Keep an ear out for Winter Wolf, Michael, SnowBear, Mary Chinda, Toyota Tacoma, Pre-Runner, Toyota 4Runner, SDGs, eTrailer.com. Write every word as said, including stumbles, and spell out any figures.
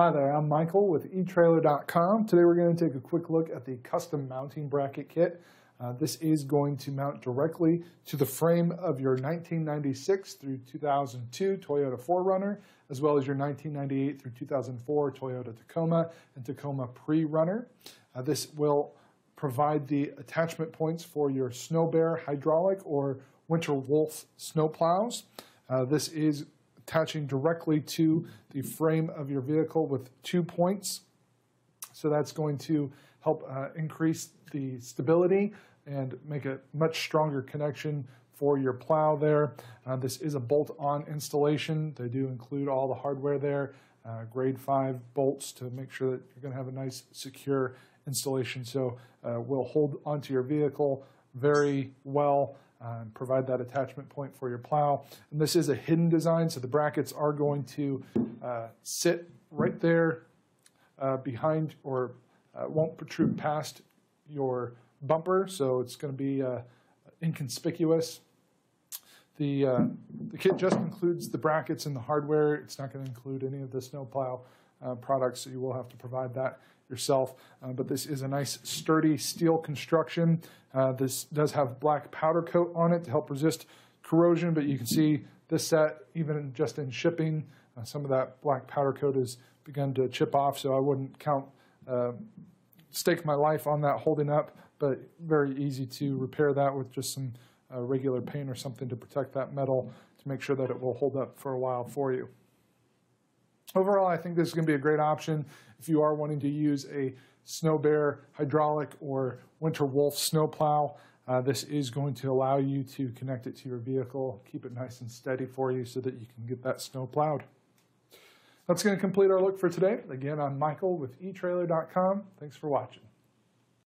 Hi there, I'm Michael with e Trailer dot com. Today we're going to take a quick look at the custom mounting bracket kit. Uh, this is going to mount directly to the frame of your nineteen ninety-six through two thousand two Toyota four runner, as well as your nineteen ninety-eight through two thousand four Toyota Tacoma and Tacoma pre-runner. Uh, this will provide the attachment points for your SnowBear hydraulic or Winter Wolf snow plows. Uh, this is attaching directly to the frame of your vehicle with two points. So that's going to help uh, increase the stability and make a much stronger connection for your plow there. Uh, this is a bolt-on installation. They do include all the hardware there, uh, grade five bolts to make sure that you're going to have a nice secure installation. So uh, we'll hold onto your vehicle very well and provide that attachment point for your plow. And this is a hidden design, so the brackets are going to uh, sit right there uh, behind, or uh, won't protrude past your bumper, so it's going to be uh, inconspicuous. The, uh, the kit just includes the brackets and the hardware. It's not going to include any of the snowplow uh, products, so you will have to provide that yourself, uh, but this is a nice sturdy steel construction. Uh, this does have black powder coat on it to help resist corrosion, but you can see this set, even just in shipping, uh, some of that black powder coat has begun to chip off, so I wouldn't count, uh, stake my life on that holding up, but very easy to repair that with just some uh, regular paint or something to protect that metal to make sure that it will hold up for a while for you. Overall, I think this is going to be a great option if you are wanting to use a SnowBear hydraulic or Winter Wolf snowplow. Uh, this is going to allow you to connect it to your vehicle, keep it nice and steady for you so that you can get that snow plowed. That's going to complete our look for today. Again, I'm Michael with e Trailer dot com. Thanks for watching.